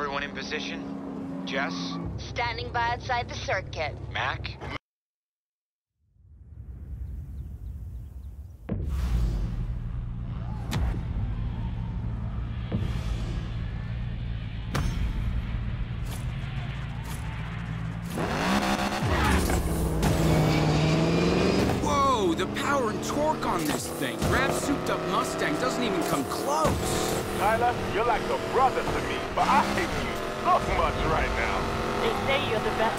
Everyone in position? Jess? Standing by outside the circuit. Mac? Whoa, the power and torque on this thing. Brad's souped up Mustang doesn't even come close. Tyler, you're like a brother to me, but I hate you so much right now. They say you're the best.